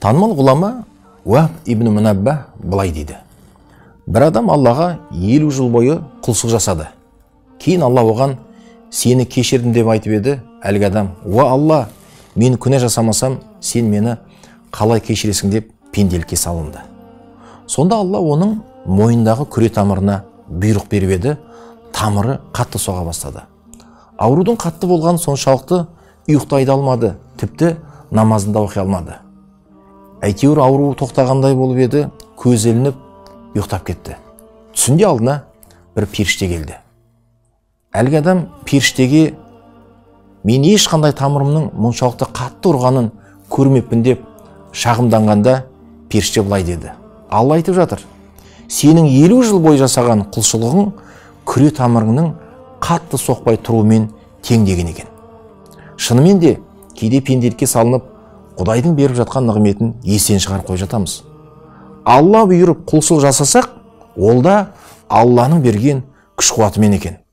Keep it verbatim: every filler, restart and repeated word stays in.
Tanımlı ulama Vahb ibn Munabbah bulay dedi. Bir adam Allah'a elli yıl boyu kulsuz yasadı. Keyin Allah oğan seni keşirdim deb aytıp edi. Elgi adam, "Va Allah, men küne jasamasam sen meni qalay keşiresin" deb pendelikke salındı. Sonda Allah onun moyindağı küre tamırına buyruk berip edi. Tamırı katlı soğa başladı. Avrudun katlı bolğan sonşalıqtı uyuqtayda almadı, tipti namazında oqi almadı. Әйтеуір ауруы тоқтағандай болып еді, көз елініп, ұйықтап кетті. Түсінде алдына бір періште келді. Әлгі адам періштеге мен ешқандай тамырымның мұншалықты қатты ұрғанын көрмеппін деп шағымданғанда періште былай деді. Алла айтып жатыр, сенің елу жыл бойы жасаған құлшылығың күре тамырыңның қатты соқпай тұруымен тең деген екен. Шынымен де кейде пенделікке салынып Құдайдың беріп жатқан нығметін есен шығар қой жатамыз. Алла бұйырып құлшылық жасасақ, ол да Алланың берген күш-қуатымен екен.